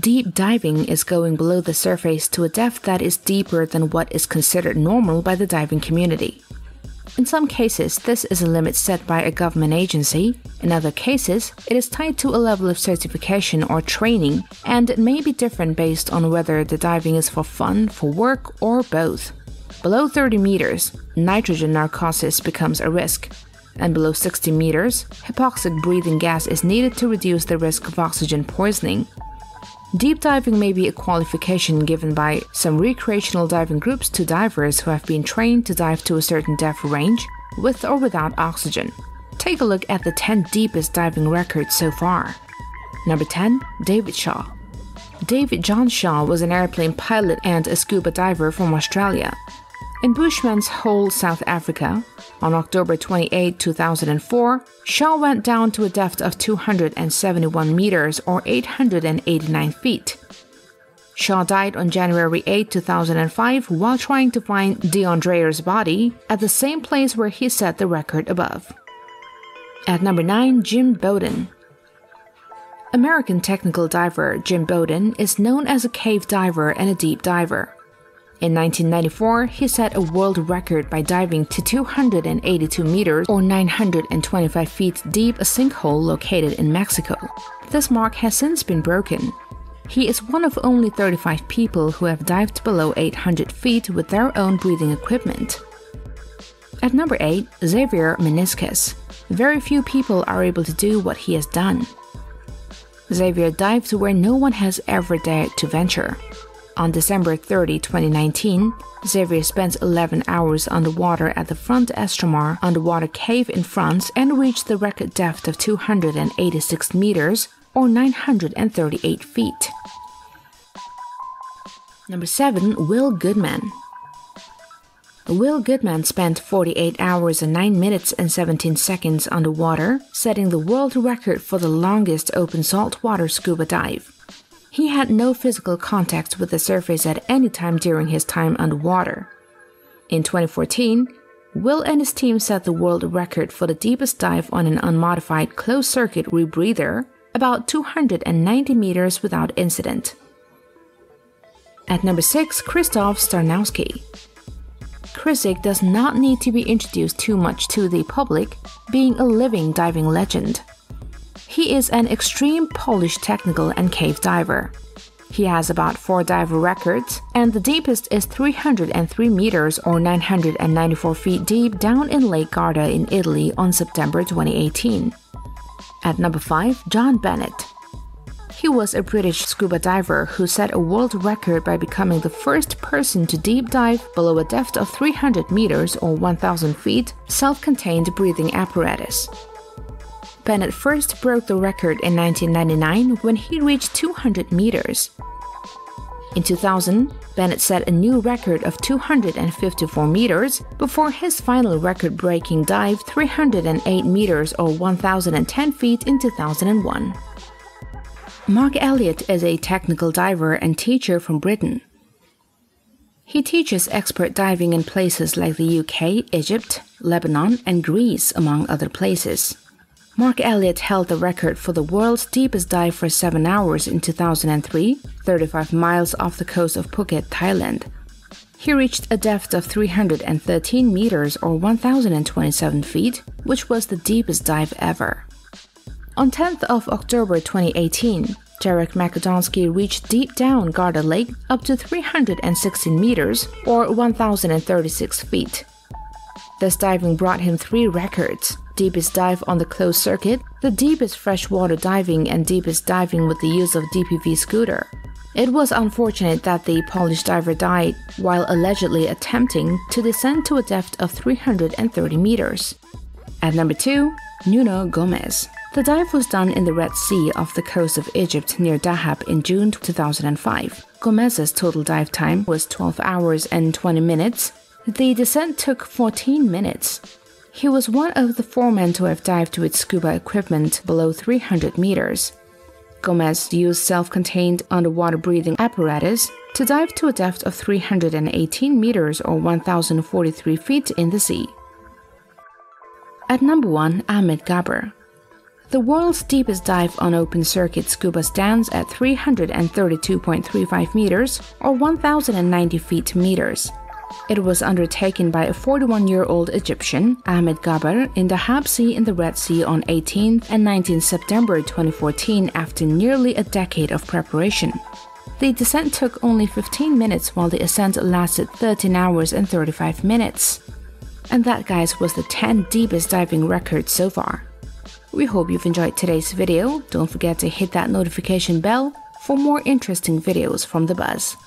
Deep diving is going below the surface to a depth that is deeper than what is considered normal by the diving community. In some cases, this is a limit set by a government agency. In other cases, it is tied to a level of certification or training, and it may be different based on whether the diving is for fun, for work, or both. Below 30 meters, nitrogen narcosis becomes a risk, and below 60 meters, hypoxic breathing gas is needed to reduce the risk of oxygen poisoning. Deep diving may be a qualification given by some recreational diving groups to divers who have been trained to dive to a certain depth range, with or without oxygen. Take a look at the 10 deepest diving records so far. Number 10. David Shaw. David John Shaw was an airplane pilot and a scuba diver from Australia. In Bushman's Hole, South Africa, on October 28, 2004, Shaw went down to a depth of 271 meters or 889 feet. Shaw died on January 8, 2005 while trying to find DeAndreer's body at the same place where he set the record above. At number 9, Jim Bowden. American technical diver Jim Bowden is known as a cave diver and a deep diver. In 1994, he set a world record by diving to 282 meters or 925 feet deep a sinkhole located in Mexico. This mark has since been broken. He is one of only 35 people who have dived below 800 feet with their own breathing equipment. At number 8, Xavier Meniscus. Very few people are able to do what he has done. Xavier dived where no one has ever dared to venture. On December 30, 2019, Xavier spent 11 hours underwater at the Front Estomar underwater cave in France and reached the record depth of 286 meters or 938 feet. Number 7. Will Goodman. Will Goodman spent 48 hours and 9 minutes and 17 seconds underwater, setting the world record for the longest open saltwater scuba dive. He had no physical contact with the surface at any time during his time underwater. In 2014, Will and his team set the world record for the deepest dive on an unmodified closed-circuit rebreather, about 290 meters without incident. At number 6, Krzysztof Starnowski. Krzysztof does not need to be introduced too much to the public, being a living diving legend. He is an extreme Polish technical and cave diver. He has about 4 diver records, and the deepest is 303 meters or 994 feet deep down in Lake Garda in Italy on September 2018. At number 5, John Bennett. He was a British scuba diver who set a world record by becoming the first person to deep dive below a depth of 300 meters or 1,000 feet self-contained breathing apparatus. Bennett first broke the record in 1999 when he reached 200 meters. In 2000, Bennett set a new record of 254 meters before his final record-breaking dive 308 meters or 1,010 feet in 2001. Mark Elliott is a technical diver and teacher from Britain. He teaches expert diving in places like the UK, Egypt, Lebanon, and Greece, among other places. Mark Elliott held the record for the world's deepest dive for 7 hours in 2003, 35 miles off the coast of Phuket, Thailand. He reached a depth of 313 meters or 1,027 feet, which was the deepest dive ever. On 10th of October 2018, Derek Makadonsky reached deep down Garda Lake up to 316 meters or 1,036 feet. This diving brought him 3 records: deepest dive on the closed circuit, the deepest freshwater diving, and deepest diving with the use of DPV scooter. It was unfortunate that the Polish diver died while allegedly attempting to descend to a depth of 330 meters. At number 2, Nuno Gomez. The dive was done in the Red Sea off the coast of Egypt near Dahab in June 2005. Gomez's total dive time was 12 hours and 20 minutes. The descent took 14 minutes. He was one of the 4 men to have dived with scuba equipment below 300 meters. Gomez used self-contained underwater breathing apparatus to dive to a depth of 318 meters or 1,043 feet in the sea. At number 1, Ahmed Gaber. The world's deepest dive on open-circuit scuba stands at 332.35 meters or 1,090 feet to meters. It was undertaken by a 41-year-old Egyptian, Ahmed Gaber, in the Dahab Sea in the Red Sea on 18th and 19th September 2014 after nearly a decade of preparation. The descent took only 15 minutes while the ascent lasted 13 hours and 35 minutes. And that, guys, was the 10 deepest diving record so far. We hope you've enjoyed today's video. Don't forget to hit that notification bell for more interesting videos from The Buzz.